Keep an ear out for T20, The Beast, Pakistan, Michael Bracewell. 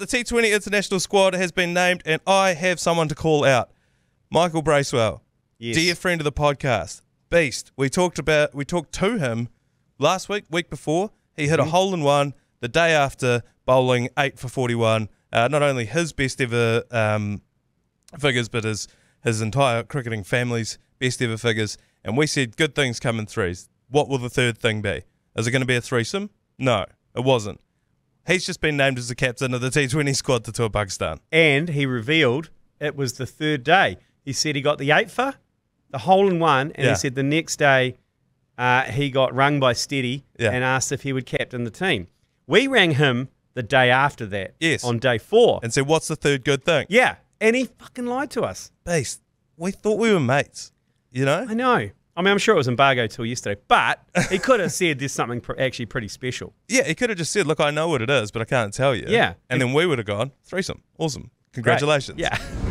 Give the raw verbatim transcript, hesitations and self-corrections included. The T twenty international squad has been named, and I have someone to call out. Michael Bracewell, yes. Dear friend of the podcast, beast. We talked about we talked to him last week, week before. He hit mm-hmm. a hole in one the day after, bowling eight for forty-one. Uh, not only his best ever um, figures, but his his entire cricketing family's best ever figures. And we said good things come in threes. What will the third thing be? Is it going to be a threesome? No, it wasn't. He's just been named as the captain of the T twenty squad to tour Pakistan. And he revealed it was the third day. He said he got the eight for, the hole in one, and yeah. he said the next day uh, he got rung by Steady yeah. and asked if he would captain the team. We rang him the day after that, yes. on day four. And said, what's the third good thing? Yeah, and he fucking lied to us. Beast, we thought we were mates, you know? I know. I mean, I'm sure it was embargo till yesterday, but he could have said there's something pr actually pretty special. Yeah, he could have just said, look, I know what it is, but I can't tell you. Yeah. And then we would have gone, threesome, awesome, congratulations. Great. Yeah.